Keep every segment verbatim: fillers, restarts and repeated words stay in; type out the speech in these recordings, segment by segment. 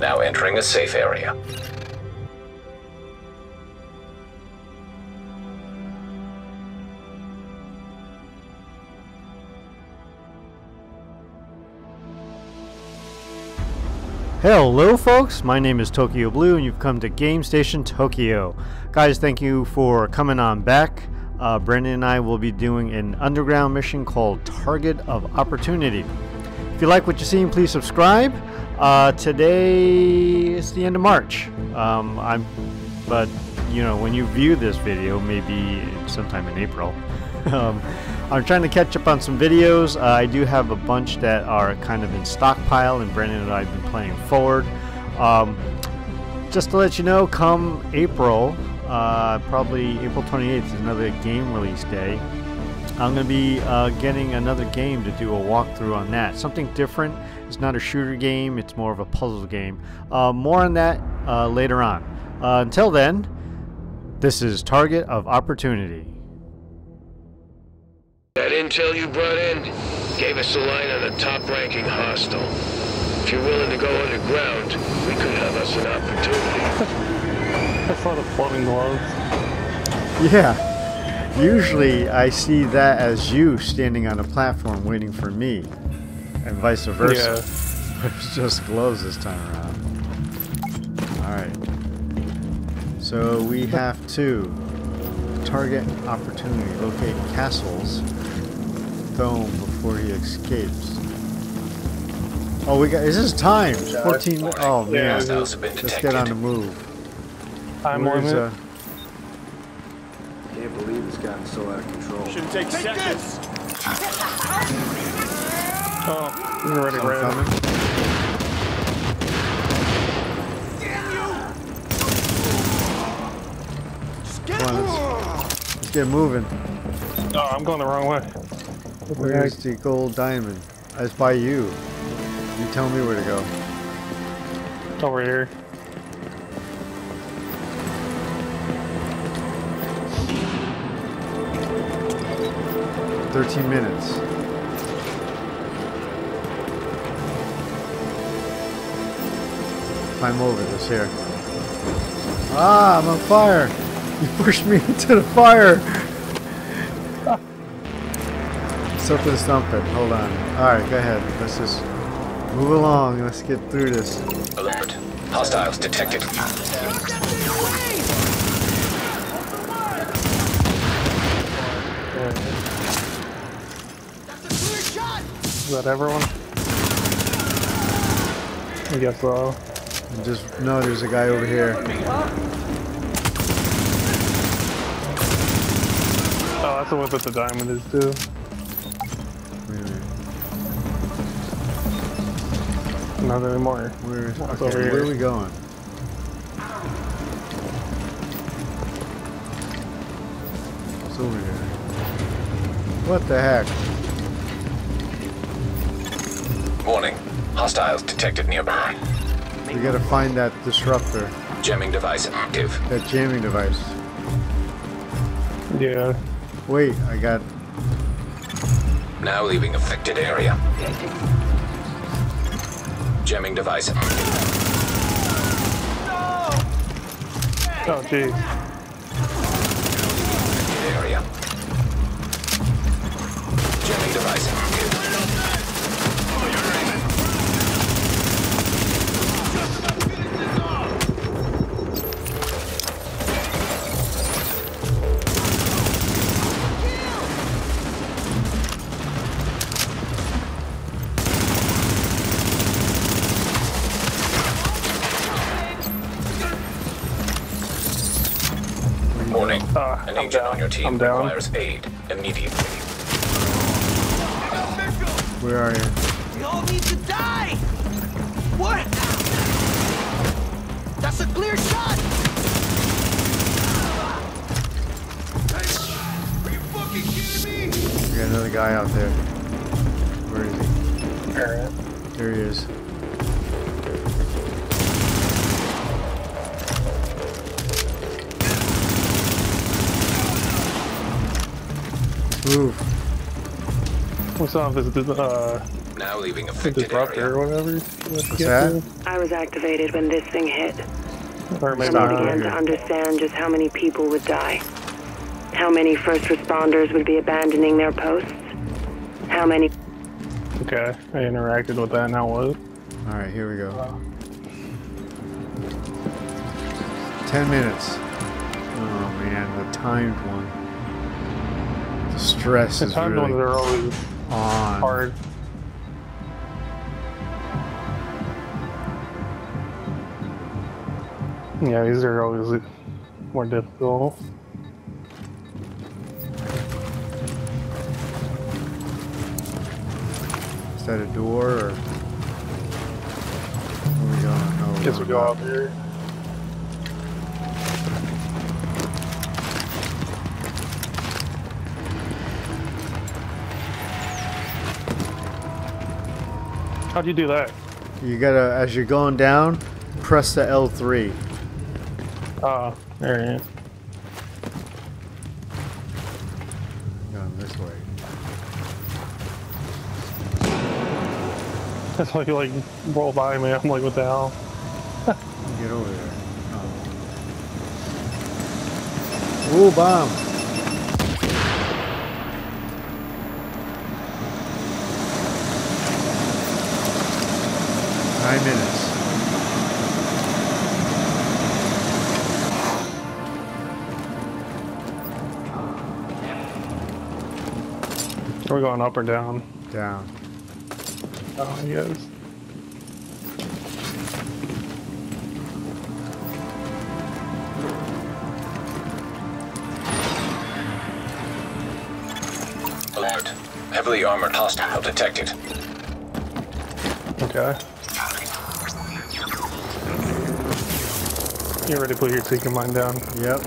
Now entering a safe area. Hello folks, my name is Tokyo Blue and you've come to Game Station Tokyo. Guys, thank you for coming on back. Uh, Brandon and I will be doing an underground mission called Target of Opportunity. If you like what you're seeing, please subscribe. Uh, today is the end of March. Um, I'm, but you know, when you view this video, maybe sometime in April. um, I'm trying to catch up on some videos. Uh, I do have a bunch that are kind of in stockpile, and Brandon and I have been playing forward. Um, just to let you know, come April, uh, probably April twenty-eighth is another game release day. I'm going to be uh, getting another game to do a walkthrough on that. Something different. It's not a shooter game. It's more of a puzzle game. Uh, more on that uh, later on. Uh, until then, this is Target of Opportunity. That intel you brought in gave us a line on a top-ranking hostile. If you're willing to go underground, we could have us an opportunity. That's not a floating glove. Yeah. Usually I see that as you standing on a platform waiting for me, and vice versa. Yeah. It's just gloves this time around. Alright. So we have to target opportunity, locate castles. Throw him before he escapes. Oh, we got. Is this time? fourteen. Oh man. Let's get on the move. Time limit. Uh, Can't believe it's gotten so out of control. Should take seconds. Oh, we're ready. Coming. Let's get moving. Oh, I'm going the wrong way. Where's the gold diamond? It's by you. You tell me where to go. It's over here. Thirteen minutes. Climb over this here. Ah, I'm on fire. You pushed me into the fire! Something something. Hold on. Alright, go ahead. Let's just move along. Let's get through this. Alert. Hostiles detected. Is that everyone? I guess so. Just, no, there's a guy over here. Oh, that's the one that the diamond is too. Wait, wait. Not anymore. Where, okay, over where here. Are we going? It's over here. What the heck? Warning. Hostiles detected nearby. We gotta find that disruptor. Jamming device active. That jamming device. Yeah. Wait, I got... Now leaving affected area. Jamming device. Oh, geez. Area. Jamming device. An I'm agent down. On your team I'm requires down. Aid immediately. Where are you? We all need to die! What? That's a clear shot! Are you fucking kidding me? We got another guy out there. Where is he? There. There he is. Move. What's up? This uh, Now leaving affected area. Or whatever. What's that? I was activated when this thing hit. I began to understand just how many people would die. How many first responders would be abandoning their posts. How many... Okay, I interacted with that, now what? Alright, here we go. Wow. Ten minutes. Oh man, the timed one. The stress the is timed really ones are always on. Hard. Yeah, these are always more difficult. Is that a door or? Where are we going? No, guess we go out here. How'd you do that? You gotta, as you're going down, press the L three. Oh, there it is. Going this way. That's why you like roll by me. I'm like, what the hell? Get over there. Oh. Ooh, bomb. Nine minutes. Are we going up or down? Down. Oh, yes. Alert. Heavily armored hostile detected. Okay. You ready to put your seeking mine down? Yep.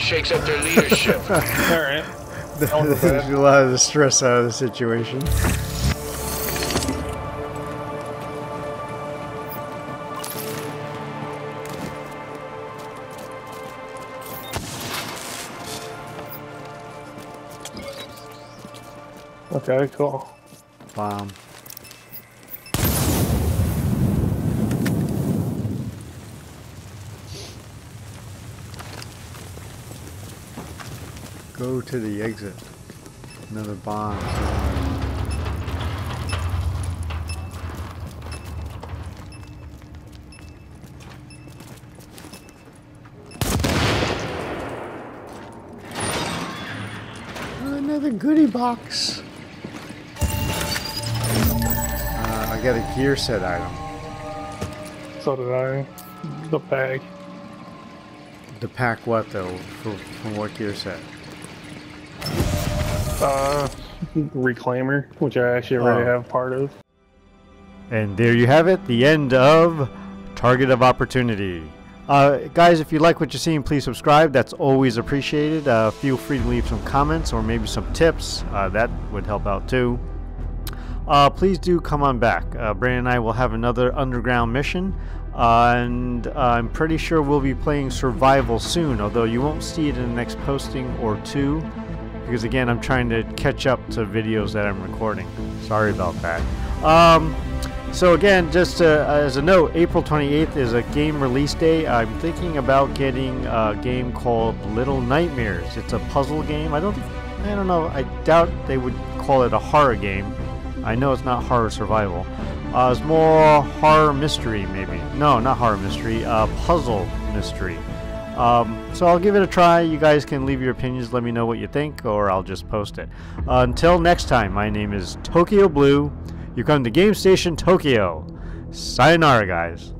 Shakes up their leadership. All right. That takes a lot of the stress out of the situation. Okay, cool. Bomb. Go to the exit. Another bomb. Another goodie box. Uh, I got a gear set item. So did I. The pack. The pack what though? From, from what gear set? Uh, reclaimer, which I actually already oh. have part of. And there you have it, the end of Target of Opportunity. Uh, guys, if you like what you're seeing, please subscribe. That's always appreciated. Uh, feel free to leave some comments or maybe some tips. Uh, that would help out too. Uh, please do come on back. Uh, Brandon and I will have another underground mission. Uh, and uh, I'm pretty sure we'll be playing Survival soon, although you won't see it in the next posting or two. Because again, I'm trying to catch up to videos that I'm recording. Sorry about that. Um, so again, just uh, as a note, April twenty-eighth is a game release day. I'm thinking about getting a game called Little Nightmares. It's a puzzle game. I don't, I don't know. I doubt they would call it a horror game. I know it's not horror survival. Uh, it's more horror mystery, maybe. No, not horror mystery. Uh, puzzle mystery. Um, so I'll give it a try. You guys can leave your opinions, let me know what you think, or I'll just post it. Uh, until next time, my name is Tokyo Blue. You come to Game Station Tokyo. Sayonara, guys.